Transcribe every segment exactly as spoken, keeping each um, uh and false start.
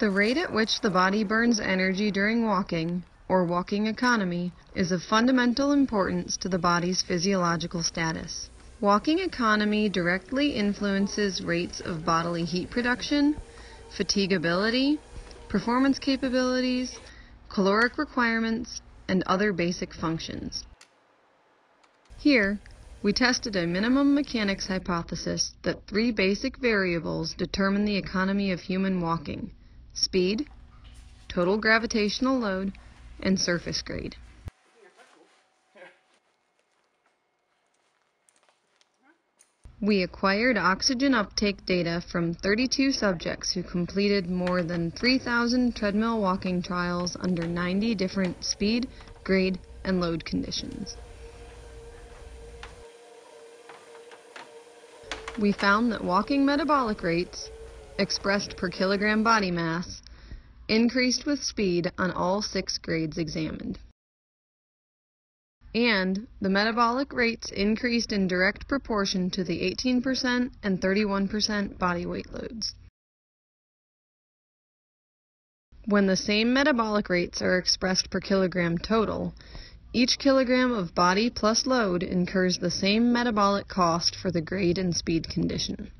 The rate at which the body burns energy during walking, or walking economy, is of fundamental importance to the body's physiological status. Walking economy directly influences rates of bodily heat production, fatigability, performance capabilities, caloric requirements, and other basic functions. Here, we tested a minimum mechanics hypothesis that three basic variables determine the economy of human walking: speed, total gravitational load, and surface grade. We acquired oxygen uptake data from thirty-two subjects who completed more than three thousand treadmill walking trials under ninety different speed, grade, and load conditions. We found that walking metabolic rates, expressed per kilogram body mass, increased with speed on all six grades examined. And the metabolic rates increased in direct proportion to the eighteen percent and thirty-one percent body weight loads. When the same metabolic rates are expressed per kilogram total, each kilogram of body plus load incurs the same metabolic cost for the grade and speed condition.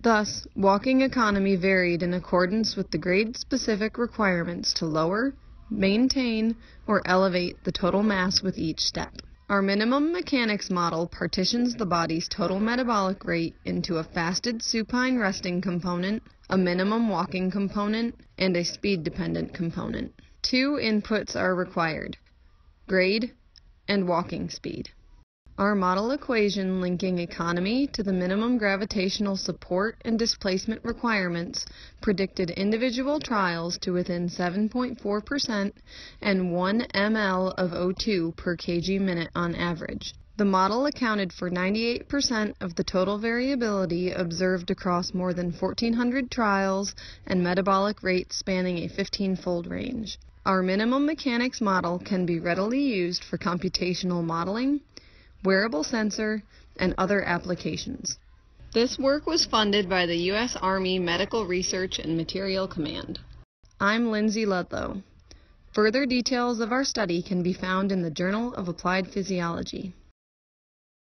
Thus, walking economy varied in accordance with the grade-specific requirements to lower, maintain, or elevate the total mass with each step. Our minimum mechanics model partitions the body's total metabolic rate into a fasted supine resting component, a minimum walking component, and a speed-dependent component. Two inputs are required: grade and walking speed. Our model equation linking economy to the minimum gravitational support and displacement requirements predicted individual trials to within seven point four percent and one milliliter of O two per kg minute on average. The model accounted for ninety-eight percent of the total variability observed across more than fourteen hundred trials and metabolic rates spanning a fifteen-fold range. Our minimum mechanics model can be readily used for computational modeling, wearable sensor, and other applications. This work was funded by the U S Army Medical Research and Material Command. I'm Lindsay Ludlow. Further details of our study can be found in the Journal of Applied Physiology.